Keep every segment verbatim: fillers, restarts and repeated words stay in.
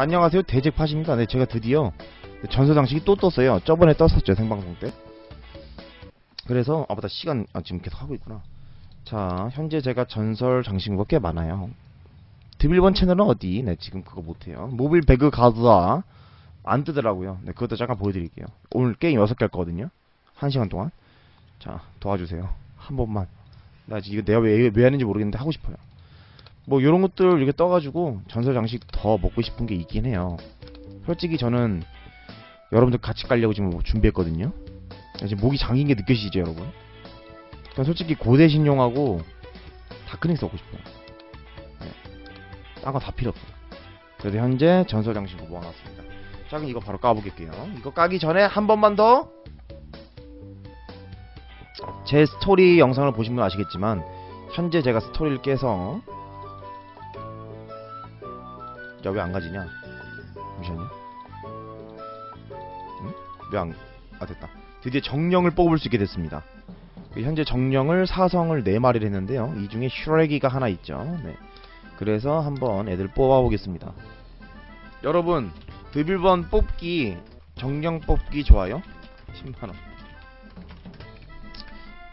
안녕하세요, 대잭팟입니다. 네, 제가 드디어 전서장식이 또 떴어요. 저번에 떴었죠, 생방송 때. 그래서 아 맞다, 시간 아 지금 계속 하고 있구나. 자, 현재 제가 전설 장식물이 꽤 많아요. 드빌번 채널은 어디? 네, 지금 그거 못해요. 모빌 배그 가드아 안 뜨더라고요. 네, 그것도 잠깐 보여드릴게요. 오늘 게임 여섯 개 할 거거든요, 한 시간 동안. 자, 도와주세요 한 번만. 나 지금 내가 왜, 왜 하는지 모르겠는데 하고 싶어요. 뭐 요런 것들 이렇게 떠가지고 전설 장식 더 먹고 싶은 게 있긴 해요. 솔직히 저는 여러분들 같이 깔려고 지금 뭐 준비했거든요. 지금 목이 잠긴 게 느껴지시죠, 여러분? 그냥 솔직히 고대 신용하고 다크닉스 얻고 싶어요. 네. 딴 거 다 필요 없어요. 그래도 현재 전설 장식을 모아놨습니다. 자, 그럼 이거 바로 까보겠게요. 이거 까기 전에 한 번만 더! 제 스토리 영상을 보신 분 아시겠지만 현재 제가 스토리를 깨서, 야 왜 안 가지냐? 잠시만요. 응? 왜 안? 아 됐다. 드디어 정령을 뽑을 수 있게 됐습니다. 현재 정령을 사성을 네 마리를 했는데요, 이 중에 슈레기가 하나 있죠. 네. 그래서 한번 애들 뽑아보겠습니다. 여러분, 드빌번 뽑기, 정령 뽑기 좋아요? 십만 원.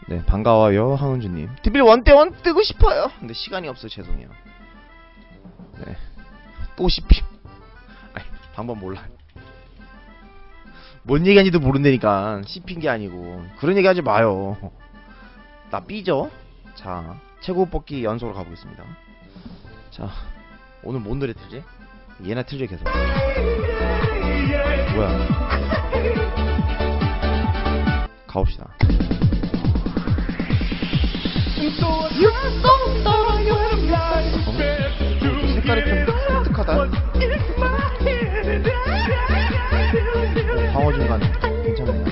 네, 반가워요 하은주님. 드빌 원대원 뜨고 싶어요. 근데 시간이 없어, 죄송해요. 네, 또 씹힘. 아니, 방법 몰라. 뭔 얘기하는지도 모른다니까. 씹힌 게 아니고. 그런 얘기 하지 마요. 나 삐져? 자, 최고 뽑기 연속으로 가보겠습니다. 자, 오늘 뭔 노래 틀지? 얘나 틀지, 계속. 뭐야. 가봅시다. 어? 색깔이 좀 독특하다. 방어중간 괜찮네요.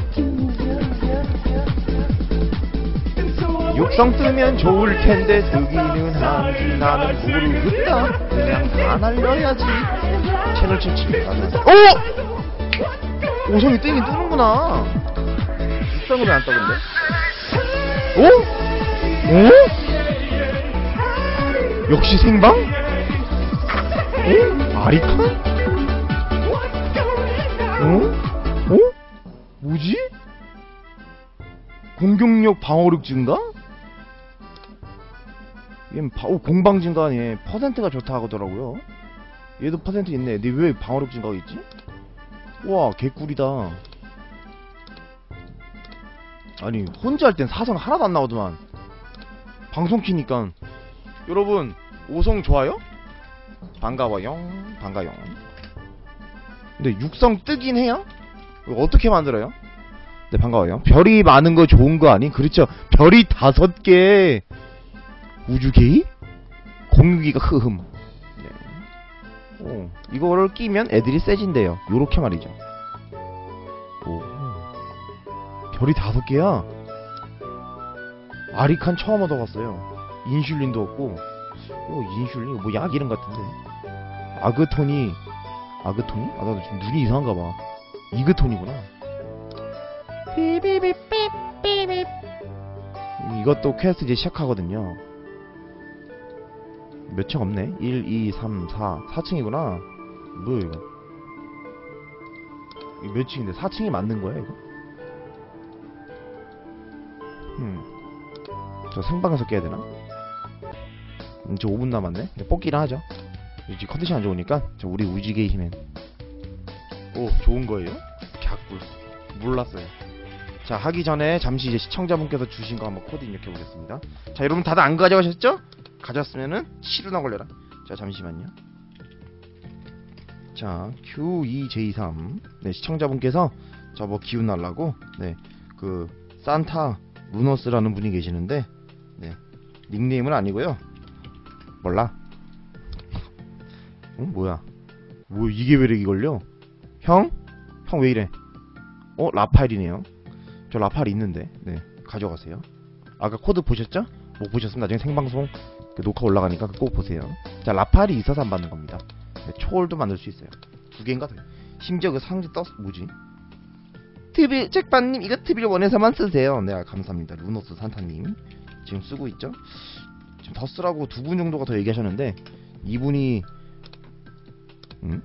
육성 뜨면 좋을텐데 뜨기는 하지. 나는 모르겠다, 그냥 다 날려야지. 채널 칠십니다. 오! 오성이 뜨긴 뜨는구나. 육성으로 안 떠근데. 오? 오? 역시 생방? 오? 아리카? 어? 어? 뭐지? 공격력 방어력 증가? 얘는 바, 오, 공방 증가네. 퍼센트가 좋다 하더라고요. 얘도 퍼센트 있네. 근데 왜 방어력 증가가 있지? 와, 개꿀이다. 아니, 혼자 할 땐 사성 하나도 안 나오더만. 방송 키니까. 여러분, 오성 좋아요? 반가워요. 반가요. 근데 육성 뜨긴 해요? 어떻게 만들어요? 네, 반가워요. 별이 많은 거 좋은 거 아니? 그렇죠. 별이 다섯 개. 우주게이? 공유기가 흐흠. 네. 오, 이거를 끼면 애들이 세진대요. 요렇게 말이죠. 오. 별이 다섯 개야? 아리칸 처음 얻어봤어요. 인슐린도 없고. 어, 인슐린? 뭐 약 이름 같은데. 아그톤이, 아그톤이? 아, 나도 지금 눈이 이상한가 봐. 이그톤이구나. 삐삐삐삐삐삐. 이것도 퀘스트 이제 시작하거든요. 몇 층 없네? 일, 이, 삼, 사. 사 층이구나. 뭐야, 이거? 이거 몇 층인데? 사 층이 맞는 거야, 이거? 음. 저 생방에서 깨야 되나? 이제 오 분 남았네? 뽑기나 하죠. 이제 컨디션 안 좋으니까. 저 우리 우지게이 힘엔. 오, 좋은 거예요? 갸꿀. 몰랐어요. 자, 하기 전에 잠시 이제 시청자분께서 주신 거 한번 코드 입력해 보겠습니다. 자, 여러분 다들 안 가져가셨죠? 가져왔으면은 시루나 걸려라. 자, 잠시만요. 자, 큐 이 제이 삼. 네, 시청자분께서 저 뭐 기운 날라고, 네, 그 산타 루너스라는 분이 계시는데, 네, 닉네임은 아니고요. 몰라. 응? 뭐야? 뭐 이게 왜 이렇게 걸려? 형? 형 왜 이래? 어? 라팔이네요. 저 라팔 있는데. 네, 가져가세요. 아까 코드 보셨죠? 못 보셨으면 나중에 생방송 녹화 올라가니까 꼭 보세요. 자, 라팔이 있어서 안 받는 겁니다. 네, 초월도 만들 수 있어요. 두 개인가? 심지어 그 상자 떴... 뭐지? 드빌 책반님, 이거 드빌 원에서만 쓰세요. 네, 감사합니다. 루노스 산타님 지금 쓰고 있죠? 지금 더 쓰라고 두 분 정도가 더 얘기하셨는데, 이분이 음?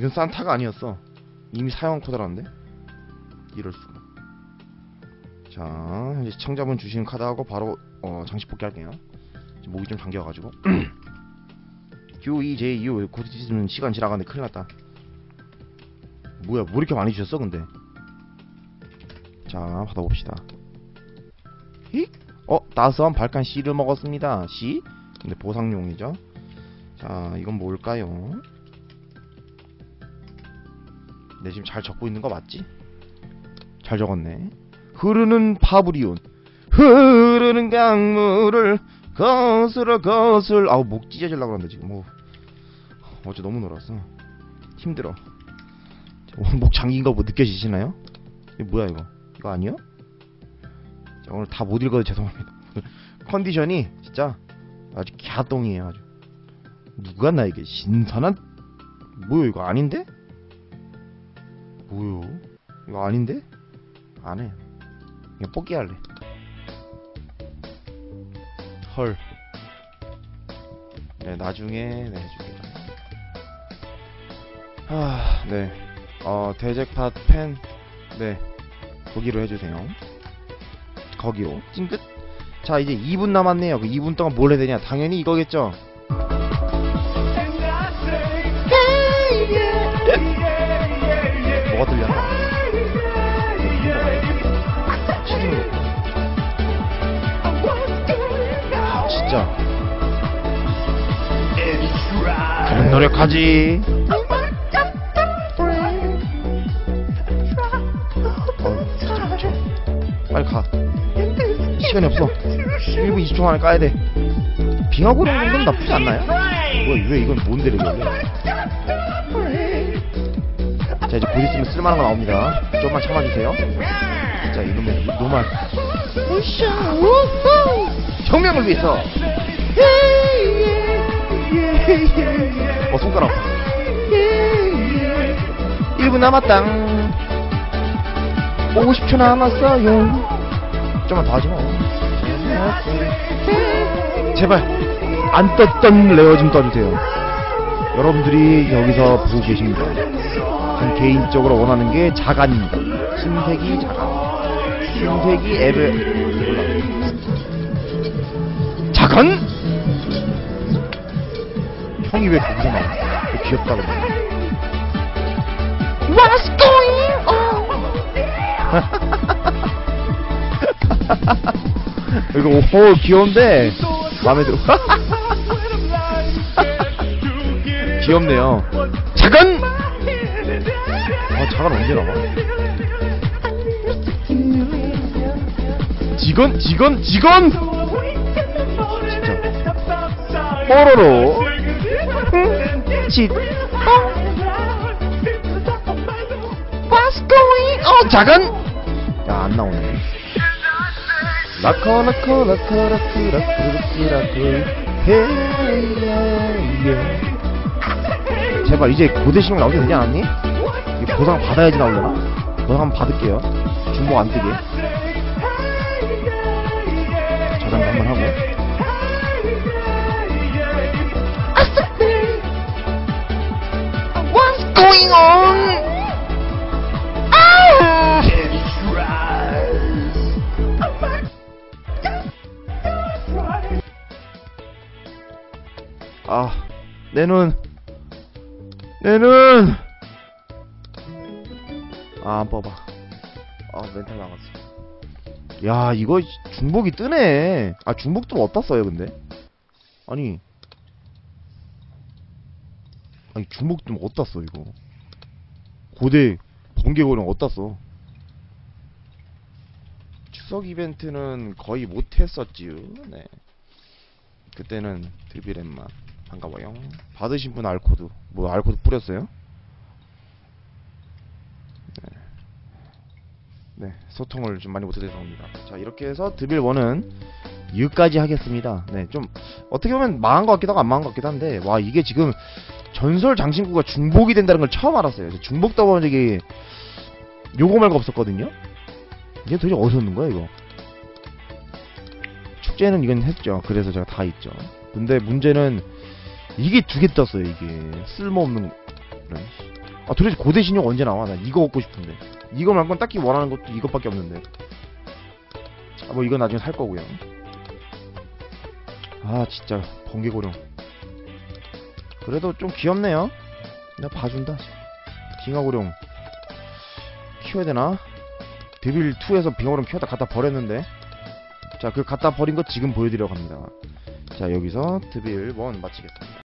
이건 산타가 아니었어. 이미 사용한 카드라는데? 이럴수가. 자, 현재 시청자분 주신 카드하고 바로 어, 장식 뽑기 할게요. 목이 좀 잠겨가지고. 큐 이 제이 유 곧 있으면 시간 지나가는데 큰일났다. 뭐야, 뭐 이렇게 많이 주셨어 근데. 자, 받아봅시다. 휙! 어? 따스한 발칸 씨를 먹었습니다. 씨? 근데 보상용이죠. 자, 이건 뭘까요? 내 지금 잘 적고 있는 거 맞지? 잘 적었네. 흐르는 파브리온, 흐르는 강물을 거슬어 거슬. 아우, 목 찢어질라고 그러는데 지금. 오, 어제 너무 놀았어. 힘들어. 오늘 목 잠긴 거 뭐 느껴지시나요? 이거 뭐야 이거? 이거 아니요? 자, 오늘 다 못 읽어서 죄송합니다. 컨디션이 진짜 아주 갸똥이에요 아주. 누가 나에게 신선한, 뭐요 이거 아닌데? 뭐요? 이거 아닌데? 안 해. 그냥 포기할래. 헐. 네, 나중에 네, 해줄게요. 아, 네. 어, 대잭팟 팬, 네, 거기로 해주세요. 거기로. 찡긋. 자, 이제 이 분 남았네요. 그 이 분 동안 뭘 해야 되냐? 당연히 이거겠죠. 뭐가 들렸나? 진짜 그런 노력하지. 어, 진짜, 진짜. 빨리 가. 시간이 없어. 일 분 이십 초 안에 까야 돼. 빙하고 이런 정도는 나쁘지 않나요? 뭐야, 왜 이건 뭔데 이거? 자, 이제 곧 있으면 쓸만한 거 나옵니다. 좀만 참아주세요. 진짜 이놈의 노말. 혁명을 위해서. 어, 손가락. 일 분 남았다. 오십 초 남았어요. 좀만 더 하지 마. 제발 안 떴던 레어 좀 떠주세요. 여러분들이 여기서 보고 계십니다. 전 개인적으로 원하는 게 자간입니다. 신세기 자간. 신세기 앱을. 자간? 형이 왜 거기서 나와? 왜 귀엽다고 그래? What's going on? 이거 오, 귀여운데 마음에 들어. 귀엽네요. 자간? 아, 자간 언제 나와? 직원, 직원, 직원! 뽀로로 짓. What's going on? 자간? 야, 안 나오네. 라커 라커 라커 라커 라커 라커. 제발 이제 고대신경 나오지 되지 않았니? 이게 보상 받아야지 나오려나? 보상 한번 받을게요. 중복 안 뜨게. 저장도 한번 하고. 아, 내 눈, 내 눈. 아, 안 뽑아. 아, 멘탈 나갔어. 야, 이거 중복이 뜨네. 아, 중복도 어디다 써요 근데? 아니, 아니 중복 좀 어디다 써 이거? 고대 번개고룡 어디다 써? 추석 이벤트는 거의 못했었지요. 네. 그때는 드빌 엠마 반가워요. 받으신 분 알코드. 뭐 알코드 뿌렸어요? 네. 네, 소통을 좀 많이 못해서 죄송합니다. 자, 이렇게 해서 드빌 일은 여기까지 하겠습니다. 네, 좀 어떻게 보면 망한 것 같기도 하고 안 망한 것 같기도 한데, 와, 이게 지금 전설 장신구가 중복이 된다는 걸 처음 알았어요. 중복 더보는 적이 요거 말고 없었거든요. 이게 도대체 어디서 오는 거야 이거? 축제는 이건 했죠. 그래서 제가 다 있죠. 근데 문제는 이게 두 개 떴어요. 이게 쓸모없는. 아 도대체 고대신용 언제 나와? 나 이거 얻고 싶은데 이거 말고는 딱히 원하는 것도 이것밖에 없는데. 아 뭐 이건 나중에 살 거고요. 아 진짜 번개고룡 그래도 좀 귀엽네요. 나 봐준다. 빙하고룡 키워야되나? 드빌이에서 빙하고룡 키웠다 갖다 버렸는데, 자 그 갖다 버린거 지금 보여드리려고 합니다. 자 여기서 드빌 일 마치겠습니다.